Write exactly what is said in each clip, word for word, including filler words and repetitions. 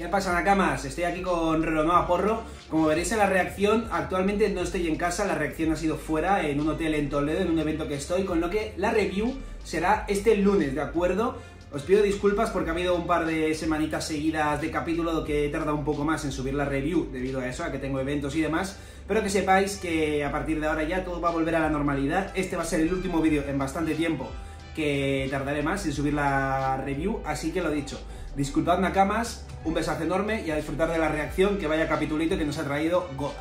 ¿Qué pasa, Nakamas? Estoy aquí con Ronoa Porro. Como veréis en la reacción, actualmente no estoy en casa, la reacción ha sido fuera, en un hotel en Toledo, en un evento que estoy, con lo que la review será este lunes, ¿de acuerdo? Os pido disculpas porque ha habido un par de semanitas seguidas de capítulo que he tardado un poco más en subir la review debido a eso, a que tengo eventos y demás, pero que sepáis que a partir de ahora ya todo va a volver a la normalidad. Este va a ser el último vídeo en bastante tiempo que tardaré más en subir la review, así que lo dicho. Disculpad, Nakamas, un besazo enorme y a disfrutar de la reacción, que vaya capitulito que nos ha traído Goda.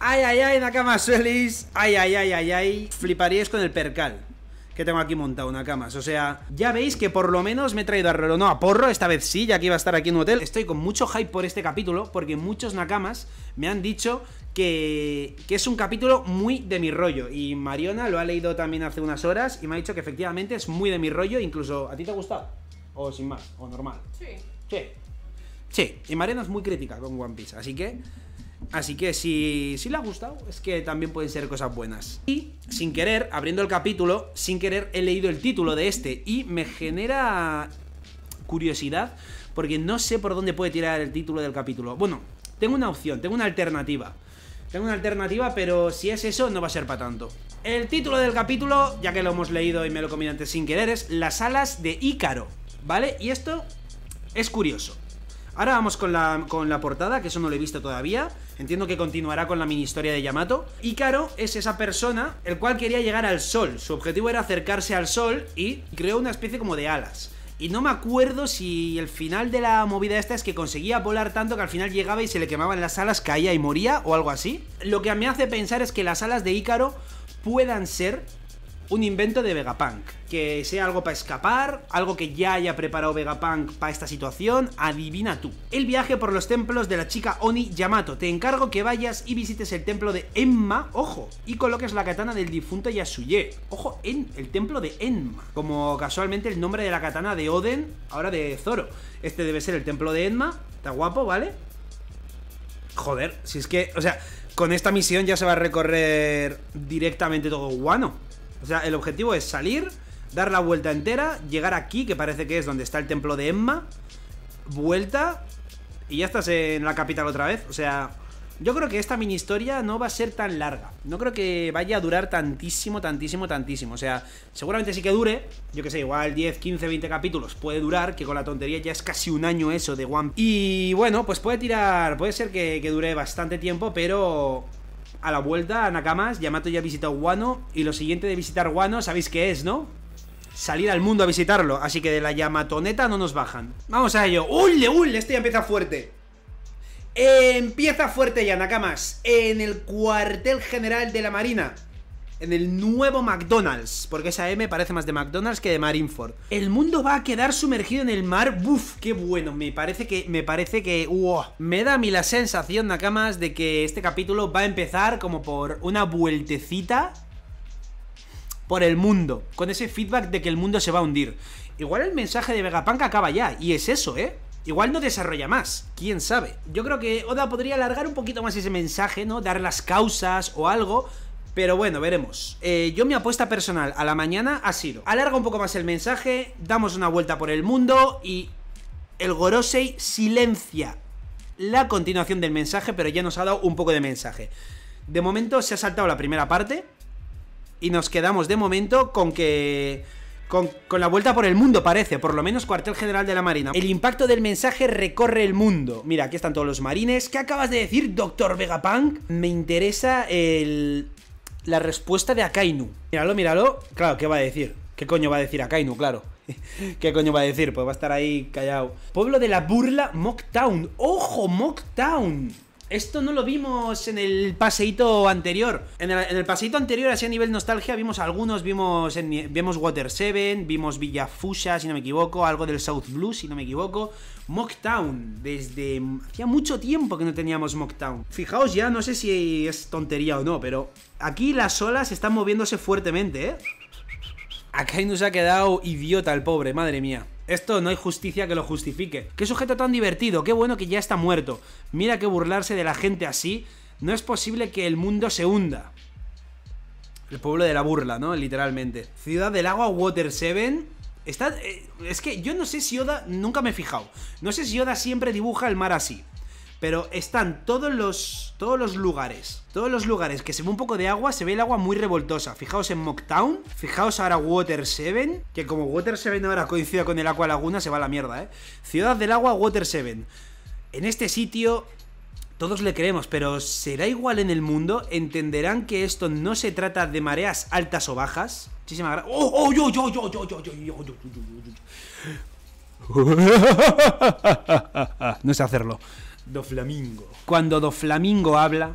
¡Ay, ay, ay, Nakamas Félix! ¡Ay, ay, ay, ay, ay! Fliparíais con el percal que tengo aquí montado, Nakamas. O sea, ya veis que por lo menos me he traído a Ronoa Porro, esta vez sí, ya que iba a estar aquí en un hotel. Estoy con mucho hype por este capítulo, porque muchos Nakamas me han dicho que, que es un capítulo muy de mi rollo. Y Mariona lo ha leído también hace unas horas y me ha dicho que efectivamente es muy de mi rollo, incluso... ¿A ti te ha gustado? O sin más, o normal. Sí. Sí. Sí. Y Mariana es muy crítica con One Piece. Así que. Así que si, si le ha gustado, es que también pueden ser cosas buenas. Y sin querer, abriendo el capítulo, sin querer, he leído el título de este. Y me genera curiosidad. Porque no sé por dónde puede tirar el título del capítulo. Bueno, tengo una opción, tengo una alternativa. Tengo una alternativa, pero si es eso, no va a ser para tanto. El título del capítulo, ya que lo hemos leído y me lo comí antes sin querer, es Las alas de Ícaro. ¿Vale? Y esto es curioso. Ahora vamos con la, con la portada, que eso no lo he visto todavía. Entiendo que continuará con la mini historia de Yamato. Ícaro es esa persona el cual quería llegar al sol. Su objetivo era acercarse al sol y creó una especie como de alas. Y no me acuerdo si el final de la movida esta es que conseguía volar tanto que al final llegaba y se le quemaban las alas, caía y moría o algo así. Lo que me hace pensar es que las alas de Ícaro puedan ser un invento de Vegapunk, que sea algo para escapar, algo que ya haya preparado Vegapunk para esta situación. Adivina tú. El viaje por los templos de la chica Oni Yamato. Te encargo que vayas y visites el templo de Enma, ojo, y coloques la katana del difunto Yasuye. Ojo, en el templo de Enma, como casualmente el nombre de la katana de Oden, ahora de Zoro. Este debe ser el templo de Enma. Está guapo, ¿vale? Joder, si es que, o sea, con esta misión ya se va a recorrer directamente todo Wano. O sea, el objetivo es salir, dar la vuelta entera, llegar aquí, que parece que es donde está el templo de Enma, vuelta, y ya estás en la capital otra vez. O sea, yo creo que esta mini historia no va a ser tan larga. No creo que vaya a durar tantísimo, tantísimo, tantísimo. O sea, seguramente sí que dure, yo que sé, igual diez, quince, veinte capítulos puede durar, que con la tontería ya es casi un año eso de One Piece. Y bueno, pues puede tirar, puede ser que, que dure bastante tiempo, pero... A la vuelta, a Nakamas, Yamato ya ha visitado Wano. Y lo siguiente de visitar Wano, ¿sabéis qué es, no? Salir al mundo a visitarlo. Así que de la Yamatoneta no nos bajan. Vamos a ello. ¡Ule, ule! Este ya empieza fuerte. Empieza fuerte ya, Nakamas. En el cuartel general de la Marina. En el nuevo McDonald's. Porque esa M parece más de McDonald's que de Marineford. El mundo va a quedar sumergido en el mar. ¡Buf! ¡Qué bueno! Me parece que... Me parece que... ¡Wow! Me da a mí la sensación, Nakamas, de que este capítulo va a empezar como por una vueltecita por el mundo. Con ese feedback de que el mundo se va a hundir. Igual el mensaje de Vegapunk acaba ya. Y es eso, ¿eh? Igual no desarrolla más, quién sabe. Yo creo que Oda podría alargar un poquito más ese mensaje, ¿no? Dar las causas o algo... Pero bueno, veremos. Eh, yo mi apuesta personal a la mañana ha sido: alarga un poco más el mensaje, damos una vuelta por el mundo y el Gorosei silencia la continuación del mensaje, pero ya nos ha dado un poco de mensaje. De momento se ha saltado la primera parte y nos quedamos de momento con que... Con, con la vuelta por el mundo parece, por lo menos cuartel general de la Marina. El impacto del mensaje recorre el mundo. Mira, aquí están todos los marines. ¿Qué acabas de decir, doctor Vegapunk? Me interesa el... La respuesta de Akainu. Míralo, míralo. Claro, ¿qué va a decir? ¿Qué coño va a decir Akainu? Claro. ¿Qué coño va a decir? Pues va a estar ahí callado. Pueblo de la burla, Mocktown. ¡Ojo, Mocktown! Esto no lo vimos en el paseíto anterior. En el, en el paseíto anterior, así a nivel nostalgia, vimos algunos, vimos, en, vimos Water siete, vimos Villa Fusa, si no me equivoco, algo del South Blue, si no me equivoco. Mocktown, desde... Hacía mucho tiempo que no teníamos Mocktown. Fijaos ya, no sé si es tontería o no, pero aquí las olas están moviéndose fuertemente, ¿eh? Akainu se ha quedado idiota el pobre, madre mía. Esto no hay justicia que lo justifique. Qué sujeto tan divertido, qué bueno que ya está muerto. Mira que burlarse de la gente así. No es posible que el mundo se hunda. El pueblo de la burla, ¿no? Literalmente. Ciudad del agua, Water siete. Está, eh, es que yo no sé si Oda, nunca me he fijado, no sé si Oda siempre dibuja el mar así, pero están todos los, todos los lugares, todos los lugares que se ve un poco de agua, se ve el agua muy revoltosa. Fijaos en Mocktown, fijaos ahora Water siete, que como Water siete ahora coincide con el Aqua Laguna, se va a la mierda, ¿eh? Ciudad del Agua, Water siete. En este sitio todos le creemos, pero ¿será igual en el mundo? ¿Entenderán que esto no se trata de mareas altas o bajas? Muchísimas gracias. ¡Oh, oh, yo, yo, yo, yo, yo, yo, yo, yo, yo! No sé hacerlo. Do Flamingo. Cuando Do Flamingo habla,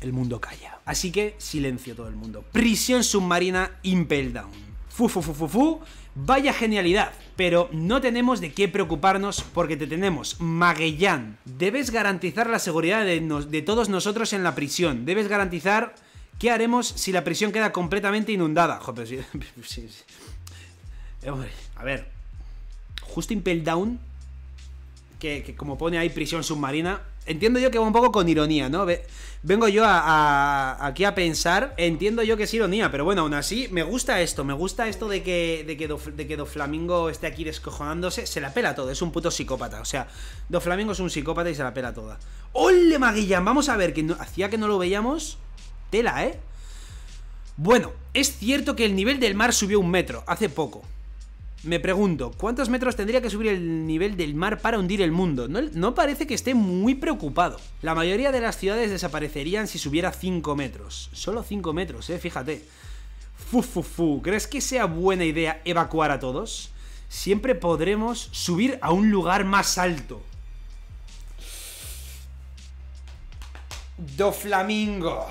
el mundo calla. Así que silencio todo el mundo. Prisión submarina Impel Down. Fu, fu, fu, fu, fu. Vaya genialidad, pero no tenemos de qué preocuparnos porque te tenemos, Magellan. Debes garantizar la seguridad de, nos, de todos nosotros en la prisión. Debes garantizar qué haremos si la prisión queda completamente inundada. Joder, sí, sí, sí. Eh, hombre, a ver, justo Impel Down, que, que como pone ahí prisión submarina, entiendo yo que va un poco con ironía, ¿no? Vengo yo a, a, aquí a pensar, entiendo yo que es ironía, pero bueno, aún así me gusta esto, me gusta esto de que, de que, Do, de que Do Flamingo esté aquí descojonándose, se la pela todo, es un puto psicópata, o sea, Do Flamingo es un psicópata y se la pela toda. ¡Ole, Magellan! Vamos a ver, que no, hacía que no lo veíamos, tela, ¿eh? Bueno, es cierto que el nivel del mar subió un metro, hace poco. Me pregunto, ¿cuántos metros tendría que subir el nivel del mar para hundir el mundo? No, no parece que esté muy preocupado. La mayoría de las ciudades desaparecerían si subiera cinco metros. Solo cinco metros, eh, fíjate. Fu, fu, fu. ¿Crees que sea buena idea evacuar a todos? Siempre podremos subir a un lugar más alto. Do Flamingo.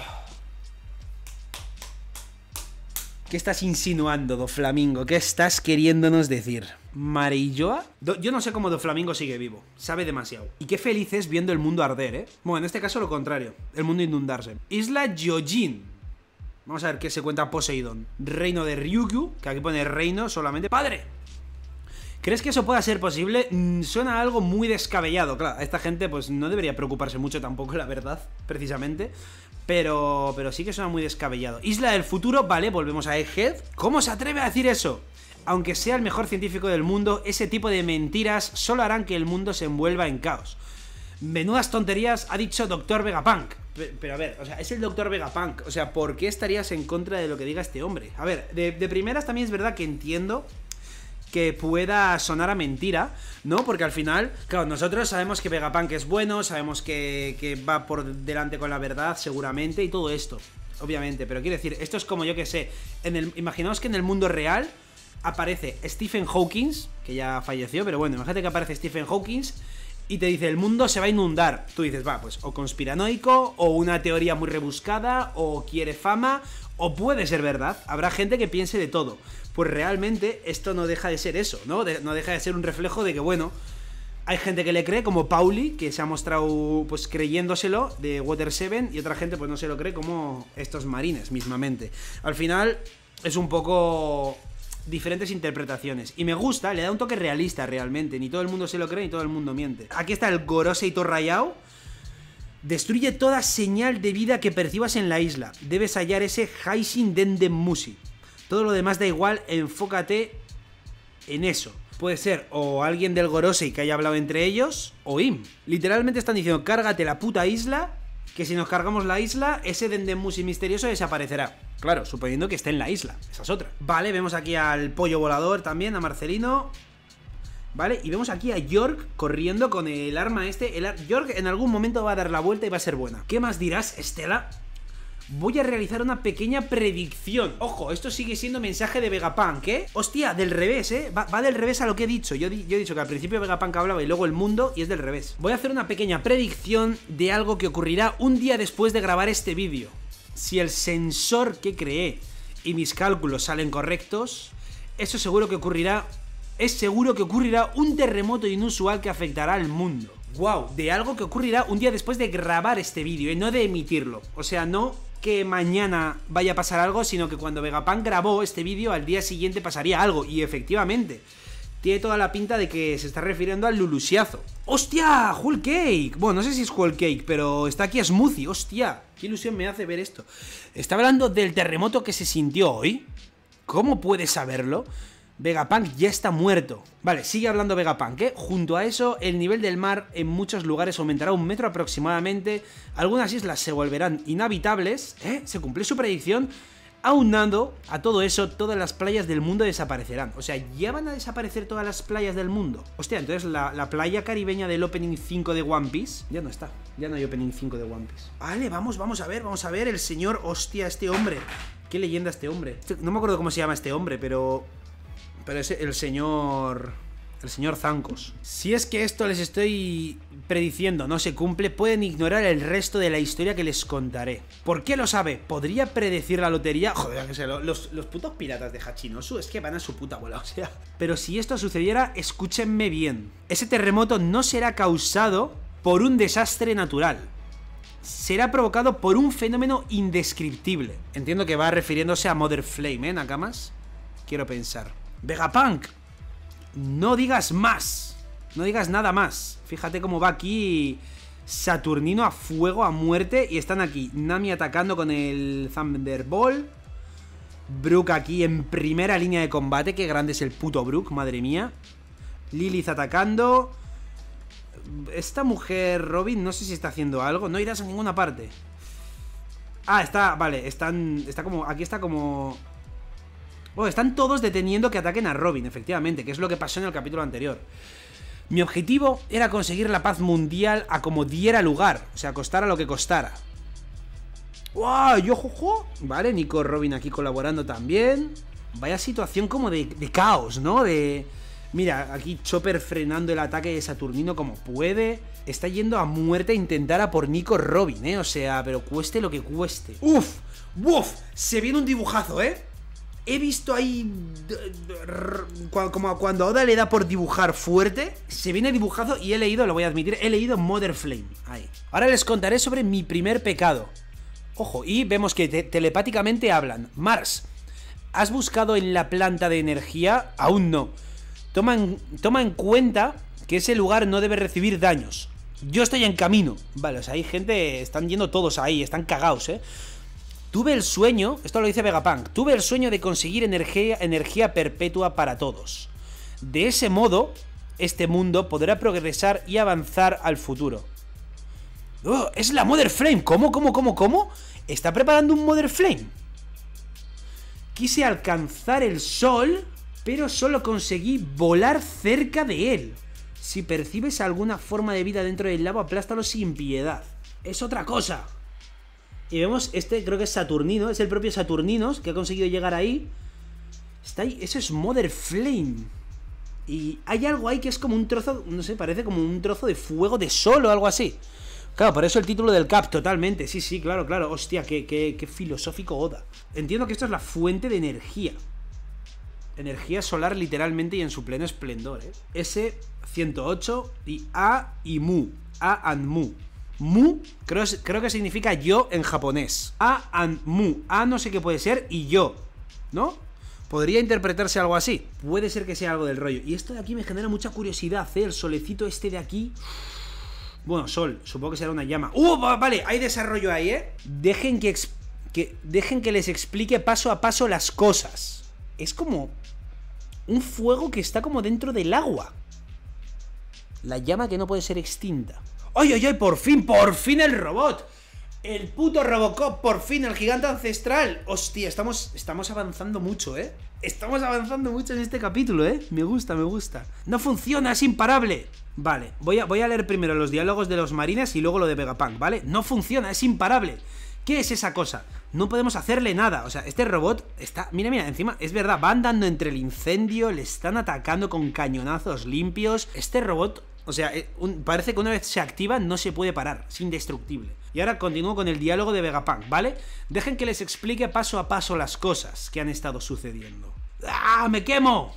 ¿Qué estás insinuando, Do Flamingo? ¿Qué estás queriéndonos decir? ¿Mariona? Yo no sé cómo Do Flamingo sigue vivo. Sabe demasiado. Y qué feliz es viendo el mundo arder, ¿eh? Bueno, en este caso lo contrario. El mundo inundarse. Isla Gyojin. Vamos a ver qué se cuenta Poseidón. Reino de Ryukyu, que aquí pone reino solamente. ¡Padre! ¿Crees que eso pueda ser posible? Mm, suena algo muy descabellado. Claro, esta gente pues no debería preocuparse mucho tampoco, la verdad, precisamente. Pero, pero sí que suena muy descabellado. Isla del futuro, vale, volvemos a Egghead. ¿Cómo se atreve a decir eso? Aunque sea el mejor científico del mundo, ese tipo de mentiras solo harán que el mundo se envuelva en caos. Menudas tonterías ha dicho doctor Vegapunk. Pero, pero a ver, o sea, es el doctor Vegapunk. O sea, ¿por qué estarías en contra de lo que diga este hombre? A ver, de, de primeras también es verdad que entiendo que pueda sonar a mentira, ¿no? Porque al final, claro, nosotros sabemos que Vegapunk es bueno, sabemos que, que va por delante con la verdad seguramente y todo esto, obviamente, pero quiero decir, esto es como yo que sé, en el, imaginaos que en el mundo real aparece Stephen Hawking, que ya falleció, pero bueno, imagínate que aparece Stephen Hawking y te dice, el mundo se va a inundar. Tú dices, va, pues o conspiranoico, o una teoría muy rebuscada, o quiere fama, o puede ser verdad, habrá gente que piense de todo. Pues realmente esto no deja de ser eso, ¿no? De, no deja de ser un reflejo de que, bueno, hay gente que le cree, como Pauli, que se ha mostrado pues creyéndoselo, de Water siete, y otra gente pues no se lo cree, como estos marines mismamente. Al final es un poco diferentes interpretaciones, y me gusta, le da un toque realista realmente, ni todo el mundo se lo cree, ni todo el mundo miente. Aquí está el Gorosei todo rayado. Destruye toda señal de vida que percibas en la isla. Debes hallar ese Haishin Dendemushi. Todo lo demás da igual, enfócate en eso. Puede ser o alguien del Gorosei que haya hablado entre ellos, o Im. Literalmente están diciendo, cárgate la puta isla, que si nos cargamos la isla, ese Dendemushi misterioso desaparecerá. Claro, suponiendo que esté en la isla, esa es otra. Vale, vemos aquí al pollo volador también, a Marcelino. Vale, y vemos aquí a York corriendo con el arma este. El ar York en algún momento va a dar la vuelta y va a ser buena. ¿Qué más dirás, Estela? Voy a realizar una pequeña predicción. Ojo, esto sigue siendo mensaje de Vegapunk, ¿eh? Hostia, del revés, ¿eh? Va, va del revés a lo que he dicho. Yo, di yo he dicho que al principio Vegapunk hablaba y luego el mundo, y es del revés. Voy a hacer una pequeña predicción de algo que ocurrirá un día después de grabar este vídeo. Si el sensor que creé y mis cálculos salen correctos, eso seguro que ocurrirá... Es seguro que ocurrirá un terremoto inusual que afectará al mundo. Wow, de algo que ocurrirá un día después de grabar este vídeo y no de emitirlo. O sea, no que mañana vaya a pasar algo, sino que cuando Vegapunk grabó este vídeo, al día siguiente pasaría algo. Y efectivamente, tiene toda la pinta de que se está refiriendo al lulusiazo. ¡Hostia! ¡Whole Cake! Bueno, no sé si es Whole Cake, pero está aquí a Smoothie. ¡Hostia! ¡Qué ilusión me hace ver esto! Está hablando del terremoto que se sintió hoy. ¿Cómo puedes saberlo? Vegapunk ya está muerto. Vale, sigue hablando Vegapunk, ¿eh? Junto a eso, el nivel del mar en muchos lugares aumentará un metro aproximadamente. Algunas islas se volverán inhabitables. ¿Eh? Se cumplió su predicción. Aunado a todo eso, todas las playas del mundo desaparecerán. O sea, ya van a desaparecer todas las playas del mundo. Hostia, entonces la, la playa caribeña del Opening cinco de One Piece ya no está. Ya no hay Opening cinco de One Piece. Vale, vamos, vamos a ver, vamos a ver. El señor, hostia, este hombre. Qué leyenda este hombre. No me acuerdo cómo se llama este hombre, pero... Pero es el señor... El señor Zancos. Si es que esto les estoy prediciendo no se cumple, pueden ignorar el resto de la historia que les contaré. ¿Por qué lo sabe? ¿Podría predecir la lotería? Joder, que sea, los, los putos piratas de Hachinosu es que van a su puta bola, o sea. Pero si esto sucediera, escúchenme bien. Ese terremoto no será causado por un desastre natural. Será provocado por un fenómeno indescriptible. Entiendo que va refiriéndose a Mother Flame, ¿eh, Nakamas? Quiero pensar. Vegapunk, no digas más, no digas nada más. Fíjate cómo va aquí Saturnino a fuego, a muerte. Y están aquí, Nami atacando con el Thunderbolt, Brook aquí en primera línea de combate. Qué grande es el puto Brook, madre mía. Lilith atacando. Esta mujer Robin, no sé si está haciendo algo. No irás a ninguna parte. Ah, está, vale, están, está como, aquí está como... Bueno, están todos deteniendo que ataquen a Robin, efectivamente, que es lo que pasó en el capítulo anterior. Mi objetivo era conseguir la paz mundial a como diera lugar, o sea, costara lo que costara. ¡Wow! ¡Yo, jojo! Vale, Nico Robin aquí colaborando también. Vaya situación como de, de caos, ¿no? De... Mira, aquí Chopper frenando el ataque de Saturnino como puede. Está yendo a muerte a intentar a por Nico Robin, ¿eh? O sea, pero cueste lo que cueste. ¡Uf! ¡Uf! Se viene un dibujazo, ¿eh? He visto ahí... Como cuando Oda le da por dibujar fuerte, se viene dibujado y he leído, lo voy a admitir, he leído Mother Flame. Ahí. Ahora les contaré sobre mi primer pecado. Ojo, y vemos que te telepáticamente hablan. Mars, ¿has buscado en la planta de energía? Aún no. Toma en, toma en cuenta que ese lugar no debe recibir daños. Yo estoy en camino. Vale, o sea, hay gente... Están yendo todos ahí, están cagados, ¿eh? Tuve el sueño, esto lo dice Vegapunk, tuve el sueño de conseguir energía, energía perpetua para todos. De ese modo, este mundo podrá progresar y avanzar al futuro. ¡Oh, es la Mother Flame! ¿Cómo, cómo, cómo, cómo? ¿Está preparando un Mother Flame? Quise alcanzar el sol, pero solo conseguí volar cerca de él. Si percibes alguna forma de vida dentro del lago, aplástalo sin piedad. Es otra cosa. Y vemos, este creo que es Saturnino, es el propio Saturnino que ha conseguido llegar ahí. Está ahí, eso es Mother Flame. Y hay algo ahí que es como un trozo, no sé, parece como un trozo de fuego de sol o algo así. Claro, por eso el título del cap, totalmente, sí, sí, claro, claro. Hostia, qué, qué, qué filosófico Oda. Entiendo que esto es la fuente de energía. Energía solar literalmente y en su pleno esplendor, ¿eh? S ciento ocho y A y Mu, A and Mu. Mu, creo, creo que significa yo en japonés. A and mu. A no sé qué puede ser y yo, ¿no? Podría interpretarse algo así. Puede ser que sea algo del rollo. Y esto de aquí me genera mucha curiosidad, ¿eh? El solecito este de aquí. Bueno, sol, supongo que será una llama. ¡Uh! Vale, hay desarrollo ahí, ¿eh? Dejen que, que, dejen que les explique paso a paso las cosas. Es como un fuego que está como dentro del agua. La llama que no puede ser extinta. ¡Ay, ay, ay! ¡Por fin! ¡Por fin el robot! ¡El puto Robocop! ¡Por fin! ¡El gigante ancestral! ¡Hostia! Estamos, estamos avanzando mucho, ¿eh? Estamos avanzando mucho en este capítulo, ¿eh? Me gusta, me gusta. ¡No funciona! ¡Es imparable! Vale, voy a, voy a leer primero los diálogos de los marines y luego lo de Vegapunk, ¿vale? ¡No funciona! ¡Es imparable! ¿Qué es esa cosa? No podemos hacerle nada. O sea, este robot está... Mira, mira, encima, es verdad, va andando entre el incendio, le están atacando con cañonazos limpios. Este robot... O sea, un, parece que una vez se activa no se puede parar, es indestructible. Y ahora continúo con el diálogo de Vegapunk, ¿vale? Dejen que les explique paso a paso las cosas que han estado sucediendo. ¡Ah, me quemo!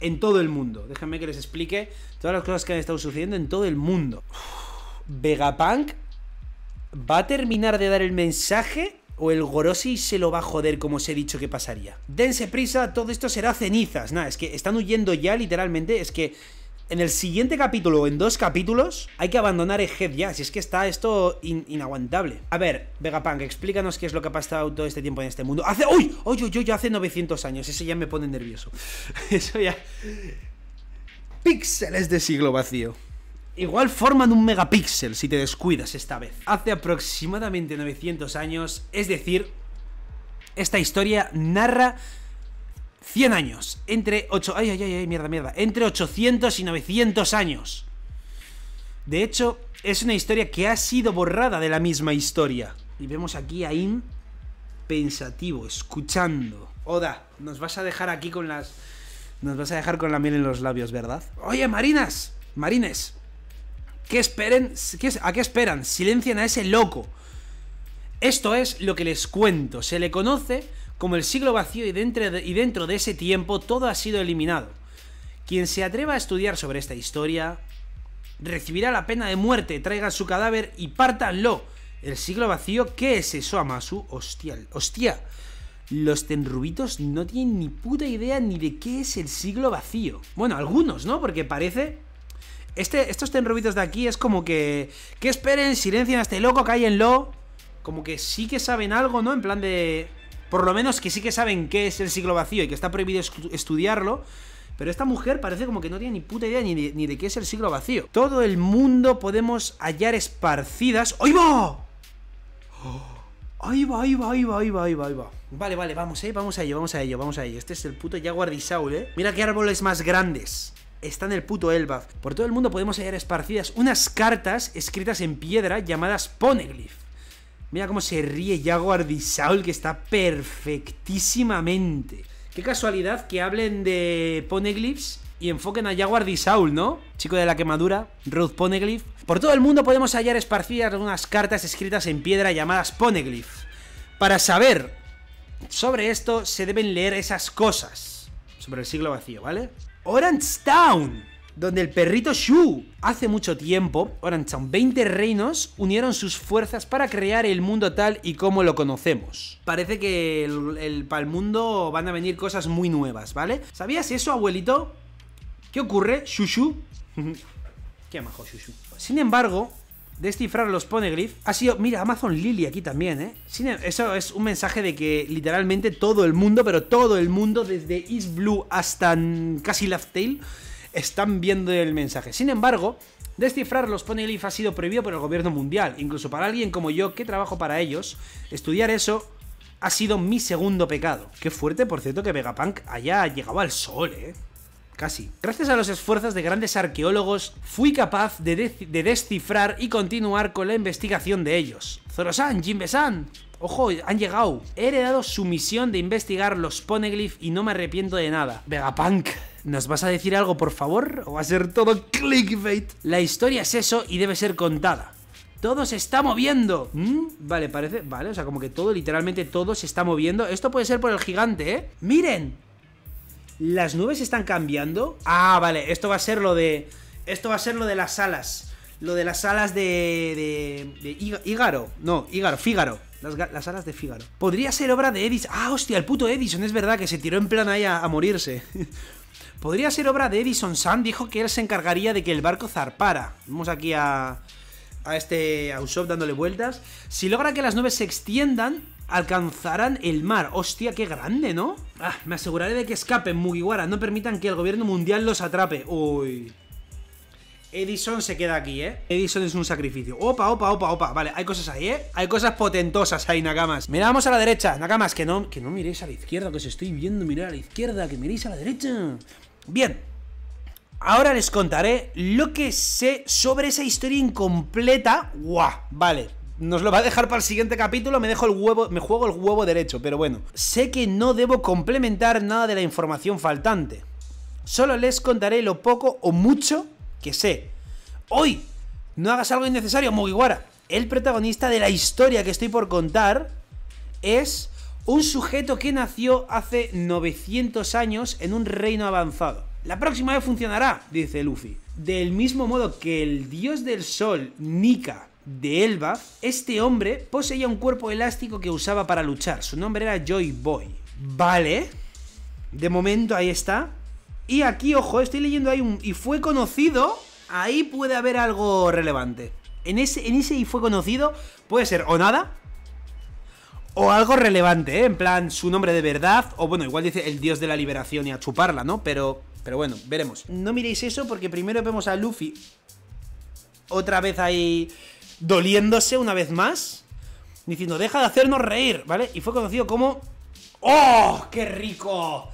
En todo el mundo. Déjenme que les explique todas las cosas que han estado sucediendo en todo el mundo. Uf, ¿Vegapunk va a terminar de dar el mensaje o el Gorosei se lo va a joder como os he dicho que pasaría? Dense prisa, todo esto será cenizas. Nada, es que están huyendo ya literalmente, es que... En el siguiente capítulo o en dos capítulos hay que abandonar el Head ya, si es que está esto in inaguantable. A ver, Vegapunk, explícanos qué es lo que ha pasado todo este tiempo en este mundo. Hace... ¡Uy! ¡Uy, uy, uy! Hace novecientos años, eso ya me pone nervioso. Eso ya... Píxeles de siglo vacío. Igual forman un megapíxel si te descuidas esta vez. Hace aproximadamente novecientos años, es decir, esta historia narra... cien años, entre ocho... Ay, ay, ay, mierda, mierda. Entre ochocientos y novecientos años. De hecho, es una historia que ha sido borrada de la misma historia. Y vemos aquí a In pensativo, escuchando. Oda, nos vas a dejar aquí con las... Nos vas a dejar con la miel en los labios, ¿verdad? Oye, marinas, marines, ¿qué esperen? ¿Qué, ¿a qué esperan? Silencien a ese loco. Esto es lo que les cuento. Se le conoce... como el siglo vacío, y dentro, de, y dentro de ese tiempo todo ha sido eliminado. Quien se atreva a estudiar sobre esta historia recibirá la pena de muerte. Traigan su cadáver y pártanlo. El siglo vacío, ¿qué es eso, Amasu? Hostia, hostia. Los tenrubitos no tienen ni puta idea ni de qué es el siglo vacío. Bueno, algunos, ¿no? Porque parece... Este, estos tenrubitos de aquí es como que... Que esperen, silencien a este loco, cállenlo. Como que sí que saben algo, ¿no? En plan de... Por lo menos que sí que saben qué es el siglo vacío y que está prohibido estudiarlo. Pero esta mujer parece como que no tiene ni puta idea ni de, ni de qué es el siglo vacío. Todo el mundo podemos hallar esparcidas... ¡Ahí va! ¡Ahí va, ahí va, ahí va, ahí va, ahí va, ahí va! Vale, vale, vamos, eh, vamos a ello, vamos a ello, vamos a ello. Este es el puto Jaguar Disaul, eh. Mira qué árboles más grandes. Está en el puto Elbaf. Por todo el mundo podemos hallar esparcidas unas cartas escritas en piedra llamadas Poneglyph. Mira cómo se ríe Jaguar Disaul, que está perfectísimamente. Qué casualidad que hablen de Poneglyphs y enfoquen a Jaguar Disaul, ¿no? Chico de la quemadura, Ruth Poneglyph. Por todo el mundo podemos hallar esparcidas unas cartas escritas en piedra llamadas Poneglyph. Para saber sobre esto se deben leer esas cosas sobre el siglo vacío, ¿vale? Orange Town, donde el perrito Shu. Hace mucho tiempo, Orange Town, veinte reinos unieron sus fuerzas para crear el mundo tal y como lo conocemos. Parece que el, el, para el mundo van a venir cosas muy nuevas, ¿vale? ¿Sabías eso, abuelito? ¿Qué ocurre, Shushu? Qué majo, Shushu. Sin embargo, descifrar los Poneglyph ha sido... Mira, Amazon Lily aquí también, ¿eh? Sin, eso es un mensaje de que literalmente todo el mundo, pero todo el mundo, desde East Blue hasta casi Laugh Tale, están viendo el mensaje. Sin embargo, descifrar los Poneglyph ha sido prohibido por el gobierno mundial. Incluso para alguien como yo, que trabajo para ellos, estudiar eso ha sido mi segundo pecado. Qué fuerte, por cierto, que Vegapunk haya llegado al sol, ¿eh? Casi. Gracias a los esfuerzos de grandes arqueólogos, fui capaz de, de, de descifrar y continuar con la investigación de ellos. Zoro-san, Jinbe-san, ojo, han llegado. He heredado su misión de investigar los Poneglyph y no me arrepiento de nada. Vegapunk, ¿nos vas a decir algo, por favor? ¿O va a ser todo clickbait? La historia es eso y debe ser contada. Todo se está moviendo. ¿Mm? Vale, parece... Vale, o sea, como que todo, literalmente todo se está moviendo. Esto puede ser por el gigante, ¿eh? ¡Miren! Las nubes están cambiando. Ah, vale, esto va a ser lo de... Esto va a ser lo de las alas. Lo de las alas de... De... de Ígaro. No, Ígaro, Fígaro. Las, las alas de Fígaro. Podría ser obra de Edison. Ah, hostia, el puto Edison, es verdad, que se tiró en plan ahí a, a morirse. Podría ser obra de Edison San, dijo que él se encargaría de que el barco zarpara. Vamos aquí a, a este a Usopp dándole vueltas. Si logra que las nubes se extiendan, alcanzarán el mar. Hostia, qué grande, ¿no? Ah, me aseguraré de que escapen, Mugiwara. No permitan que el gobierno mundial los atrape. Uy. Edison se queda aquí, ¿eh? Edison es un sacrificio. Opa, opa, opa, opa. Vale, hay cosas ahí, ¿eh? Hay cosas potentosas ahí, Nakamas. Mirad, vamos a la derecha, Nakamas. Que no, que no miréis a la izquierda, que os estoy viendo mirar a la izquierda. Que miréis a la derecha. Bien, ahora les contaré lo que sé sobre esa historia incompleta. ¡Guau! Vale, nos lo va a dejar para el siguiente capítulo. Me dejo el huevo, me juego el huevo derecho, pero bueno. Sé que no debo complementar nada de la información faltante. Solo les contaré lo poco o mucho que sé. Hoy, no hagas algo innecesario, Mugiwara. El protagonista de la historia que estoy por contar es... un sujeto que nació hace novecientos años en un reino avanzado. La próxima vez funcionará, dice Luffy. Del mismo modo que el dios del sol, Nika de Elbaf, este hombre poseía un cuerpo elástico que usaba para luchar. Su nombre era Joy Boy. Vale. De momento ahí está. Y aquí, ojo, estoy leyendo ahí un... y fue conocido, ahí puede haber algo relevante. En ese, en ese y fue conocido puede ser o nada o algo relevante, ¿eh? En plan, su nombre de verdad, o bueno, igual dice el dios de la liberación y a chuparla, ¿no? Pero, pero bueno, veremos. No miréis eso porque primero vemos a Luffy otra vez ahí doliéndose una vez más, diciendo, deja de hacernos reír, ¿vale? Y fue conocido como... ¡Oh! ¡Qué rico!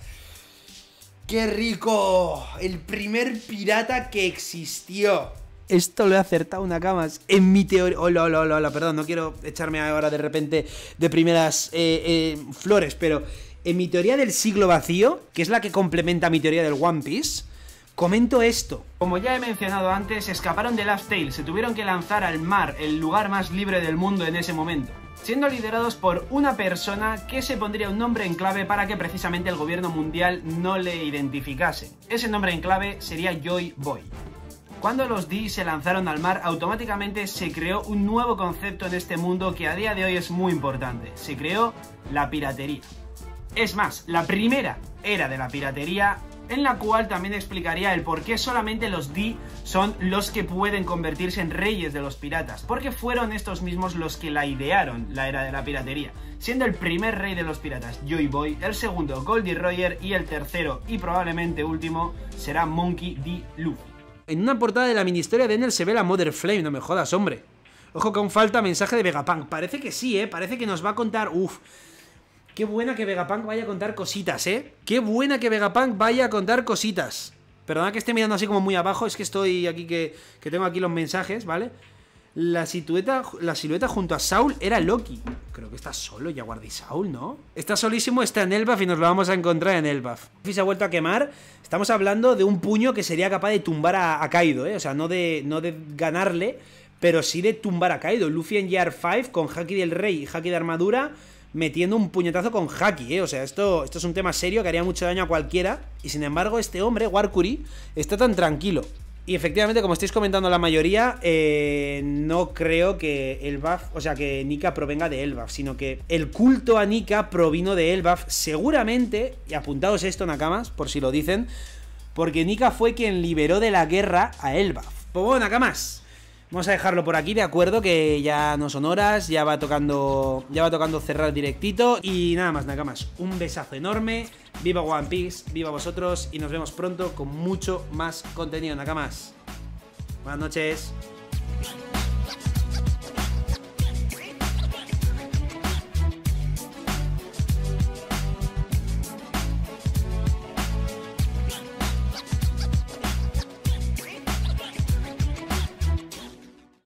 ¡Qué rico! El primer pirata que existió. Esto lo he acertado, Nakamas. En mi teoría... Hola, hola, hola, perdón, no quiero echarme ahora de repente de primeras eh, eh, flores, pero en mi teoría del siglo vacío, que es la que complementa mi teoría del One Piece, comento esto. Como ya he mencionado antes, escaparon de Laugh Tale, se tuvieron que lanzar al mar, el lugar más libre del mundo en ese momento, siendo liderados por una persona que se pondría un nombre en clave para que precisamente el gobierno mundial no le identificase. Ese nombre en clave sería Joy Boy. Cuando los D se lanzaron al mar, automáticamente se creó un nuevo concepto en este mundo que a día de hoy es muy importante. Se creó la piratería. Es más, la primera era de la piratería, en la cual también explicaría el por qué solamente los D son los que pueden convertirse en reyes de los piratas, porque fueron estos mismos los que la idearon, la era de la piratería, siendo el primer rey de los piratas Joy Boy, el segundo Goldie Roger y el tercero y probablemente último será Monkey D. Luffy. En una portada de la ministoria de Enel se ve la Mother Flame, no me jodas, hombre. Ojo que aún falta mensaje de Vegapunk, parece que sí, eh, parece que nos va a contar, uff. Qué buena que Vegapunk vaya a contar cositas, ¿eh? Qué buena que Vegapunk vaya a contar cositas. Perdona que esté mirando así como muy abajo, es que estoy aquí que, que tengo aquí los mensajes, ¿vale? La silueta, la silueta junto a Saul era Loki. Creo que está solo Jaguar Disaul, ¿no? Está solísimo, está en Elbaf y nos lo vamos a encontrar en Elbaf. Luffy se ha vuelto a quemar. Estamos hablando de un puño que sería capaz de tumbar a, a Kaido, ¿eh? O sea, no de, no de ganarle, pero sí de tumbar a Kaido. Luffy en Gear cinco con Haki del Rey y Haki de Armadura... metiendo un puñetazo con Haki, ¿eh? O sea, esto, esto es un tema serio que haría mucho daño a cualquiera. Y sin embargo, este hombre, Warkuri, está tan tranquilo. Y efectivamente, como estáis comentando la mayoría, eh, no creo que Elbaf, o sea, que Nika provenga de Elbaf, sino que el culto a Nika provino de Elbaf, seguramente, y apuntaos esto, Nakamas, por si lo dicen, porque Nika fue quien liberó de la guerra a Elbaf. Pues bueno, Nakamas, vamos a dejarlo por aquí, de acuerdo, que ya no son horas, ya va tocando ya va tocando cerrar directito. Y nada más, Nakamas, un besazo enorme, viva One Piece, viva vosotros, y nos vemos pronto con mucho más contenido, Nakamas. Buenas noches.